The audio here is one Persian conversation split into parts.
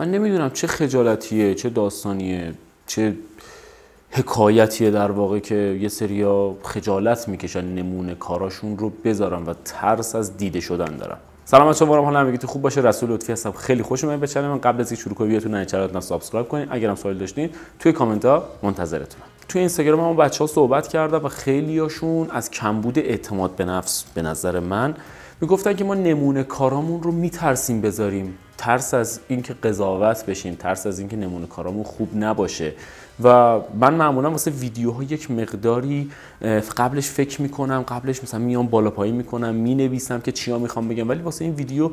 من نمیدونم چه خجالتیه، چه داستانیه، چه حکایتیه در واقع که یه سریا خجالت میکشن نمونه کاراشون رو بذارن و ترس از دیده شدن دارن. سلام بچه‌ها، امیدوارم حال همگیتون خوب باشه. رسول لطفی هستم. خیلی خوشم میاد به چنل من. قبل از اینکه شروع کنم ویدیوتون رو حتما سابسکرایب کنین. اگرم سوال داشتین توی کامنت ها منتظرتونم. توی اینستاگرام هم بچه‌ها صحبت کردم و خیلیاشون از کمبود اعتماد به نفس به نظر من میگفتن که ما نمونه کارامون رو میترسیم بذاریم، ترس از اینکه قضاوت بشیم، ترس از اینکه نمونه کارامون خوب نباشه. و من معمولا واسه ویدیوها یک مقداری قبلش فکر میکنم، قبلش مثلا میام بالا پایین میکنم، مینویسم که چیا میخوام بگم، ولی واسه این ویدیو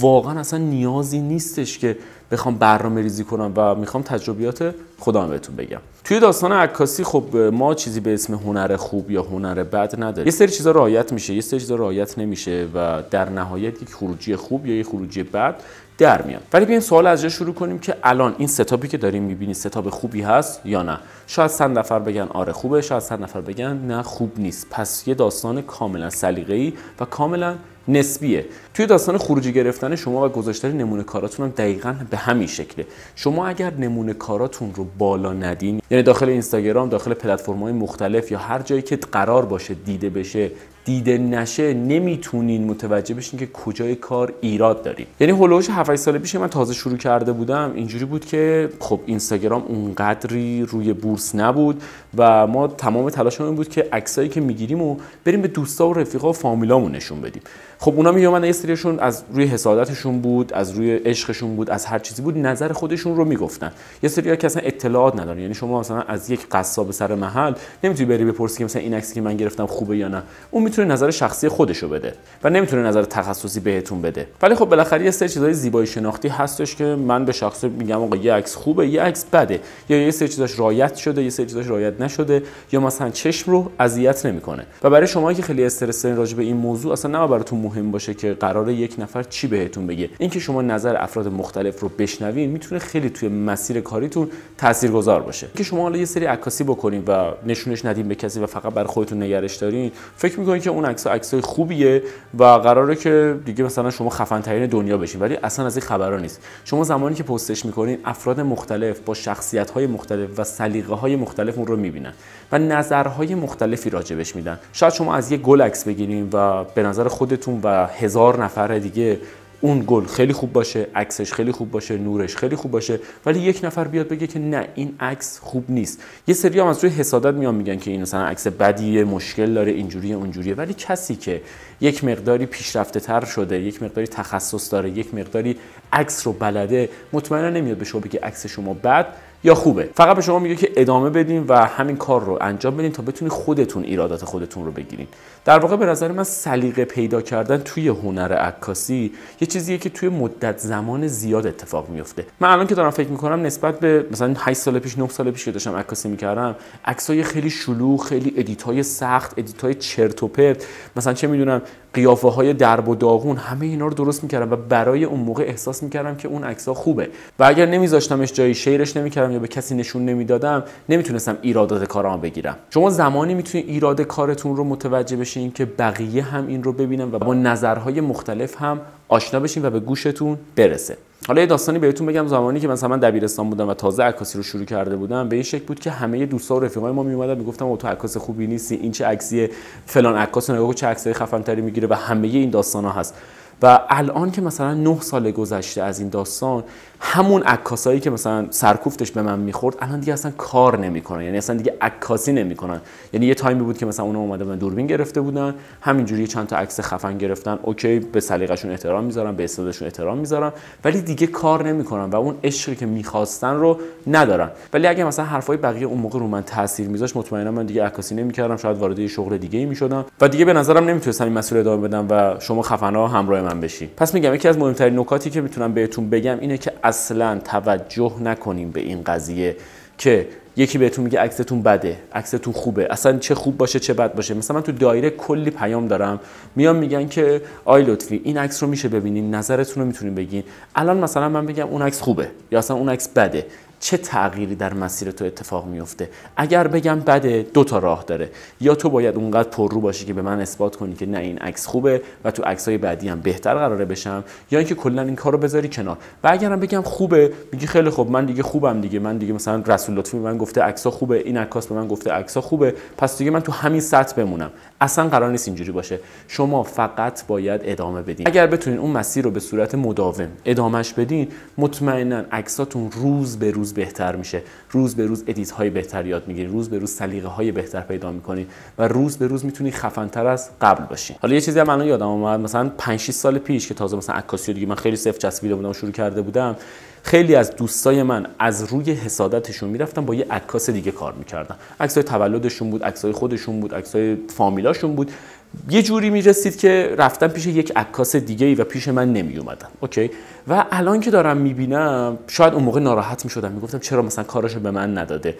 واقعا اصلا نیازی نیستش که بخوام برنامه ریزی کنم و میخوام تجربیات خودم بهتون بگم. توی داستان عکاسی خب ما چیزی به اسم هنر خوب یا هنر بد نداریم. یه سری چیزا رعایت میشه، یه سری چیزا رعایت نمیشه و در نهایت یک خروجی خوب یا یک خروجی بد در میاد. ولی بیاین سوال از جا شروع کنیم که الان این ستاپی که داریم میبینید ستاپ خوبی هست یا نه؟ شاید چند نفر بگن آره خوبه، شاید چند نفر بگن نه خوب نیست. پس یه داستان کاملا سلیقه‌ای و کاملا نسبیه. توی داستان خروجی گرفتن شما و گذاشتن نمونه کاراتون هم دقیقاً به همین شکله. شما اگر نمونه کاراتون رو بالا ندین، یعنی داخل اینستاگرام، داخل پلتفرم‌های مختلف یا هر جایی که قرار باشه دیده بشه، دیده نشه، نمیتونین متوجه بشین که کجای کار ایراد دارین. یعنی هولوش 7 سال پیش من تازه شروع کرده بودم، اینجوری بود که خب اینستاگرام اونقدری روی بورس نبود و ما تمام تلاشمون بود که عکسایی که میگیریمو بریم به دوستا و رفیقا و فامیلامون نشون بدیم. خب اونا میگن یه سریشون از روی حسادتشون بود، از روی عشقشون بود، از هر چیزی بود، نظر خودشون رو میگفتن. یه سری که اصلا اطلاعات ندارن، یعنی شما مثلا از یک قصاب سر محل نمیتونی بری بپرسی که مثلا این عکسی که من گرفتم خوبه یا نه. اون میتونه نظر شخصی خودشو بده و نمیتونه نظر تخصصی بهتون بده. ولی خب بالاخره یه سری چیزای زیبایی شناختی هستش که من به شخص میگم آقا یه عکس خوبه، یه عکس بده، یا یه سری چیزاش رعایت شده، یه سری چیزاش رعایت نشده، یا مثلا چشم رو اذیت نمیکنه. و برای شما که خیلی استرس راجع به این موضوع اصلا براتون مهم باشه که قراره یک نفر چی بهتون بگه. اینکه شما نظر افراد مختلف رو بشنوین میتونه خیلی توی مسیر کاریتون تاثیرگذار باشه. اینکه شما حالا یه سری عکاسی بکنین و نشونش ندین به کسی و فقط برای خودتون نگرش دارین، فکر می‌کنین که اون عکس‌ها عکسای خوبیه و قراره که دیگه مثلا شما خفن ترین دنیا بشین، ولی اصلا از این خبرا نیست. شما زمانی که پستش می‌کنین افراد مختلف با شخصیت‌های مختلف و سلیقه‌های مختلف اون رو می‌بینن و نظرهای مختلفی راجبش میدن. شاید شما از یه گل عکس بگیرین و به نظر خودتون و 1000 نفر دیگه اون گل خیلی خوب باشه، عکسش خیلی خوب باشه، نورش خیلی خوب باشه، ولی یک نفر بیاد بگه که نه این عکس خوب نیست. یه سری هم از روی حسادت میان میگن که این مثلا عکس بدیه، مشکل داره، اینجوریه اونجوریه، ولی کسی که یک مقداری پیشرفته تر شده، یک مقداری تخصص داره، یک مقداری عکس رو بلده، مطمئنا نمیاد به شما بگه عکس شما بد یا خوبه. فقط به شما میگه که ادامه بدین و همین کار رو انجام بدین تا بتونید خودتون ایرادات خودتون رو بگیرین. در واقع به نظر من سلیقه پیدا کردن توی هنر عکاسی یه چیزیه که توی مدت زمان زیاد اتفاق میفته. من الان که دارم فکر میکنم نسبت به مثلا 8 سال پیش، 9 سال پیش که داشتم عکاسی میکردم، عکسای خیلی شلوغ، خیلی ادیتای سخت، ادیتای چرت و پرت، مثلا چه میدونم قیافه های درب و داغون، همه اینا رو درست میکردم و برای اون موقع احساس میکردم که اون عکس‌ها خوبه و اگر نمیذاشتمش جای شیرش نمیکردم یا به کسی نشون نمیدادم نمیتونستم ایرادات کارام بگیرم. شما زمانی میتونید ایراد کارتون رو متوجه بشین که بقیه هم این رو ببینن و با نظرهای مختلف هم آشنا بشین و به گوشتون برسه. حالا یه داستانی بهتون بگم. زمانی که مثلا من دبیرستان بودم و تازه عکاسی رو شروع کرده بودم، به این شکل بود که همه دوستا و رفیقای ما میومدن میگفتن او تو عکاس خوبی نیستی، این چه عکسیه، فلان عکاس نگاه کن چه عکسای خفن تری میگیره و همه این داستانا هست. و الان که مثلا 9 سال گذشته از این داستان، همون عکاسایی که مثلا سرکوفتش به من میخورد الان دیگه اصلا کار نمیکنن، یعنی اصلا دیگه عکاسی نمیکنن. یعنی یه تایمی بود که مثلا اونها اومده من دوربین گرفته بودن، همینجوری چند تا عکس خفن گرفتن، اوکی به سلیقه‌شون احترام میذارم، به استعدادشون احترام میذارم، ولی دیگه کار نمیکنن و اون عشقی که میخواستن رو ندارن. ولی اگه مثلا حرفای بقیه اون موقع رو من تاثیر میذاشت، مطمئنا من دیگه عکاسی نمیکردم، شاید وارد شغل دیگه‌ای میشدم و دیگه به نظرم نمیتونستم این مسئله ادامه بدم و شما خفنا همراه من بشی. پس میگم یکی از مهمترین نکاتی که میتونم بهتون بگم اینه که اصلا توجه نکنیم به این قضیه که یکی بهتون میگه عکستون بده، عکستون خوبه، اصلا چه خوب باشه چه بد باشه. مثلا من تو دایره کلی پیام دارم، میام میگن که آی لطفی این عکس رو میشه ببینین، نظرتون رو میتونین بگین. الان مثلا من بگم اون عکس خوبه یا اصلا اون عکس بده، چه تغییری در مسیر تو اتفاق میفته؟ اگر بگم بده، دو تا راه داره، یا تو باید اونقدر پررو باشی که به من اثبات کنی که نه این عکس خوبه و تو عکس‌های بعدی هم بهتر قراره بشم، یا اینکه کلا این کارو بذاری کنار. و اگرم بگم خوبه، میگی خیلی خوب من دیگه خوبم دیگه، من دیگه مثلا رسول لطفی به من گفته عکس‌ها خوبه، این عکاس به من گفته عکس‌ها خوبه، پس دیگه من تو همین سطح بمونم. اصلا قرار نیست اینجوری باشه. شما فقط باید ادامه بدین. اگر بتونین اون مسیر رو به صورت مداوم ادامهش بدین، مطمئنا عکساتون روز به روز بهتر میشه، روز به روز ادیت های بهتر یاد میگیری، روز به روز سلیقه های بهتر پیدا میکنی و روز به روز میتونی خفن تر از قبل باشی. حالا یه چیزی هم الان یادم اومد، مثلا 5-6 سال پیش که تازه مثلا عکاسی دیگه من خیلی صفر چسبیده بودم و شروع کرده بودم، خیلی از دوستای من از روی حسادتشون میرفتن با یه عکاس دیگه کار میکردن. عکسای تولدشون بود، عکسای خودشون بود، عکسای فامیلاشون بود. یه جوری میرسید که رفتن پیش یک عکاس دیگه‌ای و پیش من نمیومدن. اوکی؟ و الان که دارم میبینم، شاید اون موقع ناراحت میشدم، میگفتم چرا مثلا کاراشو به من نداده.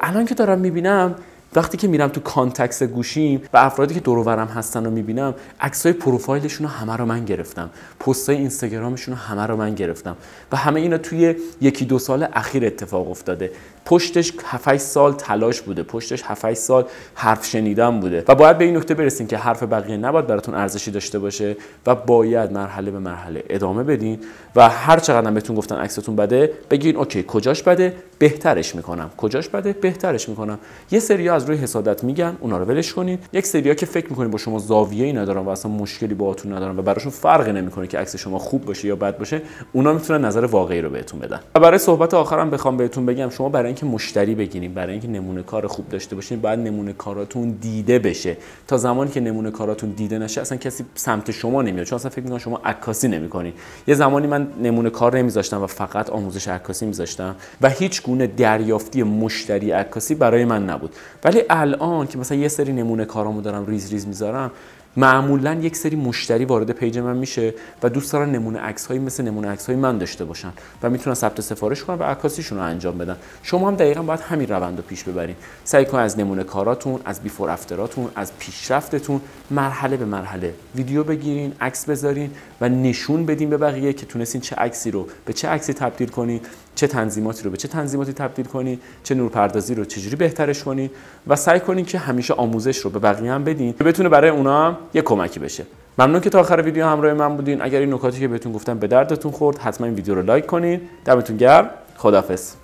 الان که دارم میبینم، وقتی که میرم تو کانتکست گوشیم و افرادی که دور و برم هستن رو میبینم، عکسای پروفایلشون رو همه رو من گرفتم، پستای اینستاگرامشون رو همه رو من گرفتم و همه اینا توی 1-2 سال اخیر اتفاق افتاده. پشتش 7-8 سال تلاش بوده، پشتش 7-8 سال حرف شنیدن بوده و باید به این نکته برسین که حرف بقیه نباید براتون ارزشی داشته باشه و باید مرحله به مرحله ادامه بدین و هر چقدر بهتون گفتن عکستون بده، بگین اوکی کجاش بده بهترش میکنم، کجاش بده بهترش میکنم. یه سری از روی حسادت میگن، اونا رو ولش کنین. یک سریا که فکر میکنین با شما زاویه‌ای ندارن و اصلا مشکلی باهاتون ندارن و براشون فرقی نمیکنه که عکس شما خوب باشه یا بد باشه، اونا میتونن نظر واقعی رو بهتون بدن. و برای صحبت آخرم بخوام بهتون بگم، شما برای اینکه مشتری بگیرین، برای اینکه نمونه کار خوب داشته باشین، باید نمونه کاراتون دیده بشه. تا زمانی که نمونه کاراتون دیده نشه، اصلا کسی سمت شما نمیاد، چون اصلا فکر میکنن شما عکاسی نمیکنین. یه زمانی من نمونه کار نمیذاشتم و فقط آموزش عکاسی میذاشتم و هیچ گونه دریافتی مشتری عکاسی برای من نبود. ولی الان که مثلا یه سری نمونه کارامو دارم ریز ریز میذارم، معمولا یک سری مشتری وارد پیج من میشه و دوست دارن نمونه عکس‌هایی مثل نمونه عکس‌های من داشته باشن و میتونن ثبت سفارش کنن و عکاسیشون رو انجام بدن. شما هم دقیقاً باید همین روند رو پیش ببرین. سعی کنید از نمونه کاراتون، از بیفور افتراتون، از پیشرفتتون مرحله به مرحله ویدیو بگیرین، عکس بذارین و نشون بدین به بقیه که تونستین چه عکسی رو به چه عکسی تبدیل کنین، چه تنظیماتی رو به چه تنظیماتی تبدیل کنین، چه نورپردازی رو چجوری بهترش کنین و سعی کنین که همیشه آموزش رو به بقیه هم بدین که بتونه برای اونا هم یه کمکی بشه. ممنون که تا آخر ویدیو همراه من بودین. اگر این نکاتی که بهتون گفتم به دردتون خورد، حتما این ویدیو رو لایک کنین. دمتون گرم. خداحافظ.